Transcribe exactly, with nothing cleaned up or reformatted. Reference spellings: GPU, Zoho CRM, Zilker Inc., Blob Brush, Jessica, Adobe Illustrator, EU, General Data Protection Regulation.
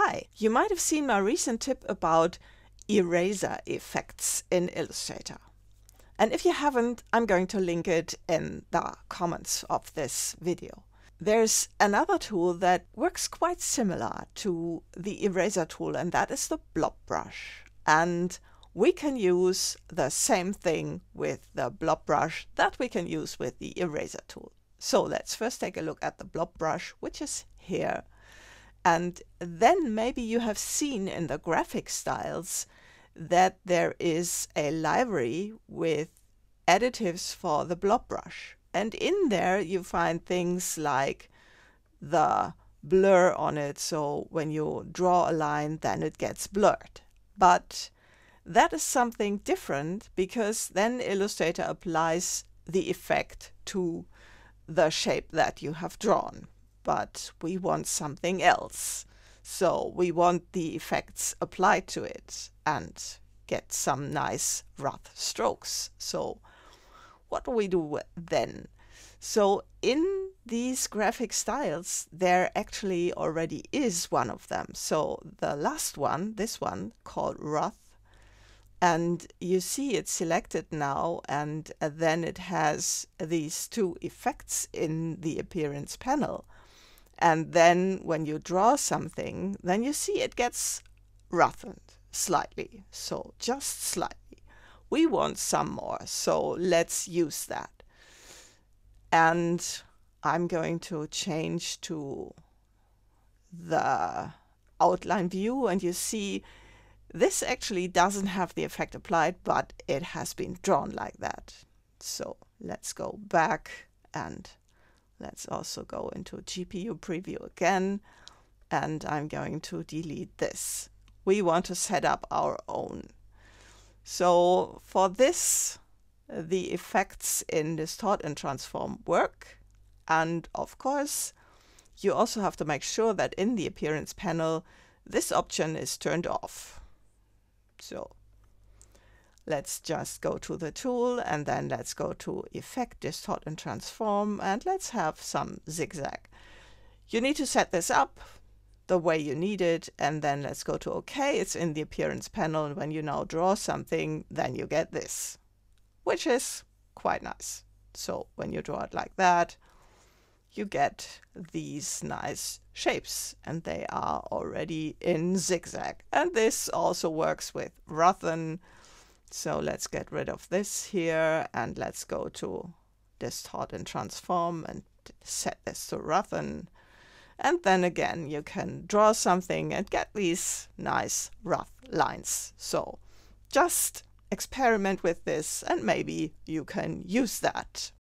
Hi, you might have seen my recent tip about eraser effects in Illustrator. And if you haven't, I'm going to link it in the comments of this video. There's another tool that works quite similar to the eraser tool, and that is the Blob Brush. And we can use the same thing with the Blob Brush that we can use with the eraser tool. So let's first take a look at the Blob Brush, which is here. And then maybe you have seen in the graphic styles that there is a library with additives for the Blob Brush. And in there you find things like the blur on it, so when you draw a line then it gets blurred. But that is something different, because then Illustrator applies the effect to the shape that you have drawn. But we want something else. So we want the effects applied to it and get some nice rough strokes. So what do we do then? So in these graphic styles, there actually already is one of them. So the last one, this one called rough, and you see it's selected now, and then it has these two effects in the appearance panel. And then when you draw something, then you see it gets roughened slightly. So just slightly. We want some more, so let's use that. And I'm going to change to the outline view, and you see this actually doesn't have the effect applied, but it has been drawn like that. So let's go back, and let's also go into G P U preview again, and I'm going to delete this. We want to set up our own. So for this, the effects in Distort and Transform work. And of course, you also have to make sure that in the appearance panel, this option is turned off. So let's just go to the tool, and then let's go to Effect, Distort and Transform, and let's have some zigzag. You need to set this up the way you need it, and then let's go to OK. It's in the appearance panel, and when you now draw something, then you get this, which is quite nice. So when you draw it like that, you get these nice shapes, and they are already in zigzag. And this also works with roughen. So let's get rid of this here, and let's go to Distort and Transform and set this to roughen. And then again, you can draw something and get these nice rough lines. So just experiment with this, and maybe you can use that